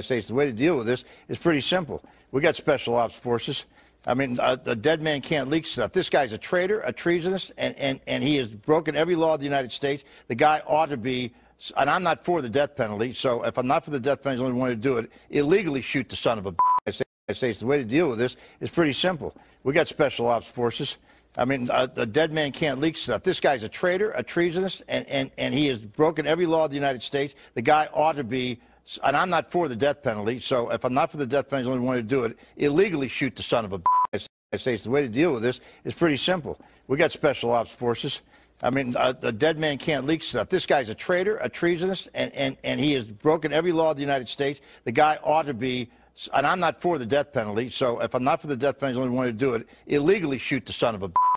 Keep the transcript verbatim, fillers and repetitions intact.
States. The way to deal with this is pretty simple. We got special ops forces. I mean, a, a dead man can't leak stuff. This guy's a traitor, a treasonous, and, and, and he has broken every law of the United States. The guy ought to be, and I'm not for the death penalty, so if I'm not for the death penalty, there's only one way to do it, illegally shoot the son of a bitch. States. The way to deal with this is pretty simple. We got special ops forces. I mean, a, a dead man can't leak stuff. This guy's a traitor, a treasonous, and, and, and he has broken every law of the United States. The guy ought to be, and I'm not for the death penalty, so if I'm not for the death penalty, there's only one way to do it, illegally shoot the son of a bitch. States. The way to deal with this is pretty simple. We got special ops forces. I mean, a, a dead man can't leak stuff. This guy's a traitor, a treasonous, and, and, and he has broken every law of the United States. The guy ought to be, and I'm not for the death penalty, so if I'm not for the death penalty, there's only one way to do it, illegally shoot the son of a bitch.